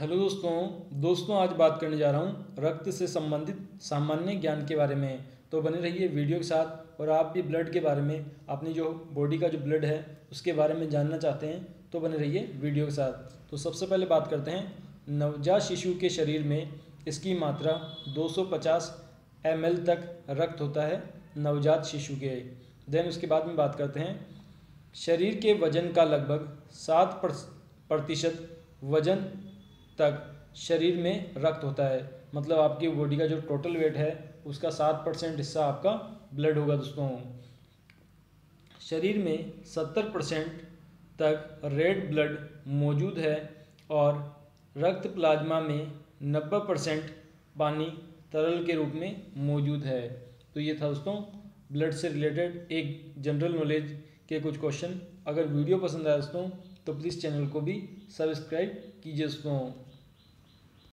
Hello दोस्तों, आज बात करने जा रहा हूँ रक्त से संबंधित सामान्य ज्ञान के बारे में। तो बने रहिए वीडियो के साथ। और आप भी ब्लड के बारे में, अपनी जो बॉडी का जो ब्लड है उसके बारे में जानना चाहते हैं तो बने रहिए वीडियो के साथ। तो सबसे पहले बात करते हैं नवजात शिशु के शरीर में इसकी मात्रा 250 ml तक रक्त होता है नवजात शिशु के। देन उसके बाद में बात करते हैं शरीर के वजन का लगभग 7% वजन तक शरीर में रक्त होता है। मतलब आपकी बॉडी का जो टोटल वेट है उसका 7% हिस्सा आपका ब्लड होगा। दोस्तों, शरीर में 70% तक रेड ब्लड मौजूद है और रक्त प्लाज्मा में 90% पानी तरल के रूप में मौजूद है। तो ये था दोस्तों ब्लड से रिलेटेड एक जनरल नॉलेज के कुछ क्वेश्चन। अगर वीडियो पसंद आया दोस्तों तो प्लीज़ चैनल को भी सब्सक्राइब कीजिए दोस्तों।